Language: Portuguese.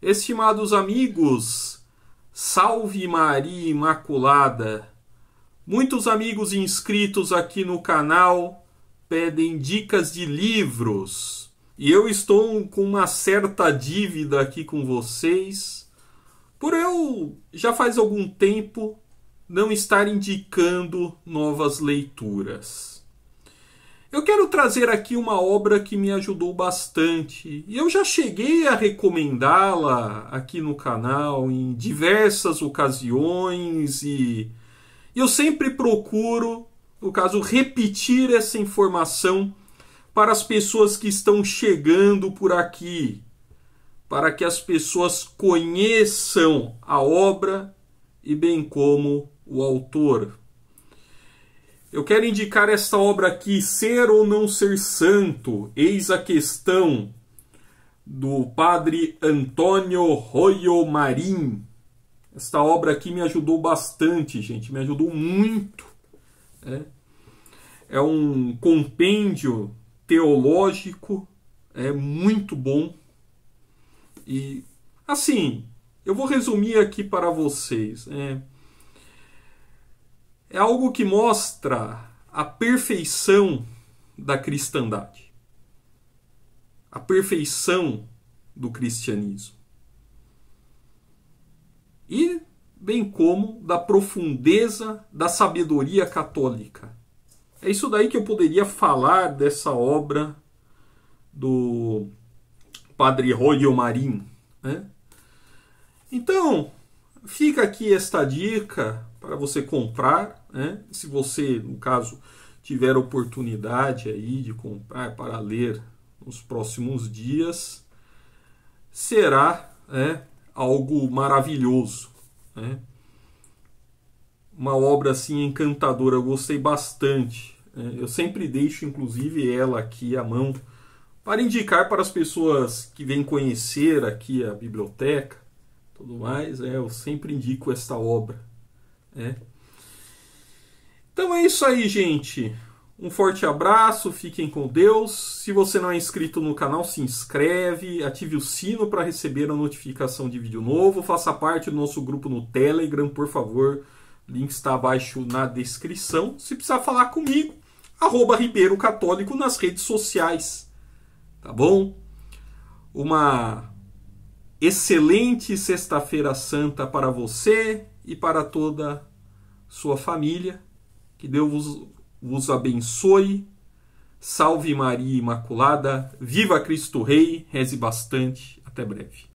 Estimados amigos, salve Maria Imaculada! Muitos amigos inscritos aqui no canal pedem dicas de livros. E eu estou com uma certa dívida aqui com vocês, por eu já faz algum tempo não estar indicando novas leituras. Eu quero trazer aqui uma obra que me ajudou bastante. E eu já cheguei a recomendá-la aqui no canal em diversas ocasiões. E eu sempre procuro, no caso, repetir essa informação para as pessoas que estão chegando por aqui, para que as pessoas conheçam a obra e bem como o autor. Eu quero indicar esta obra aqui, Ser ou Não Ser Santo, Eis a Questão, do padre Antonio Royo Marín. Esta obra aqui me ajudou bastante, gente, me ajudou muito. É um compêndio teológico, é muito bom. E, assim, eu vou resumir aqui para vocês, né? É algo que mostra a perfeição da cristandade, a perfeição do cristianismo e bem como da profundeza da sabedoria católica. É isso daí que eu poderia falar dessa obra do padre Royo Marín, né? Então, fica aqui esta dica para você comprar, né? Se você, no caso, tiver oportunidade aí de comprar para ler nos próximos dias, será algo maravilhoso, né? Uma obra assim encantadora, eu gostei bastante, né? Eu sempre deixo, inclusive, ela aqui à mão para indicar para as pessoas que vêm conhecer aqui a biblioteca, tudo mais. Eu sempre indico esta obra. Então é isso aí, gente. Um forte abraço, fiquem com Deus. Se você não é inscrito no canal, se inscreve, ative o sino para receber a notificação de vídeo novo. Faça parte do nosso grupo no Telegram, por favor. O link está abaixo na descrição. Se precisar falar comigo, @RibeiroCatólico nas redes sociais. Tá bom? Uma excelente Sexta-feira Santa para você e para toda sua família. Que Deus vos abençoe. Salve Maria Imaculada. Viva Cristo Rei. Reze bastante. Até breve.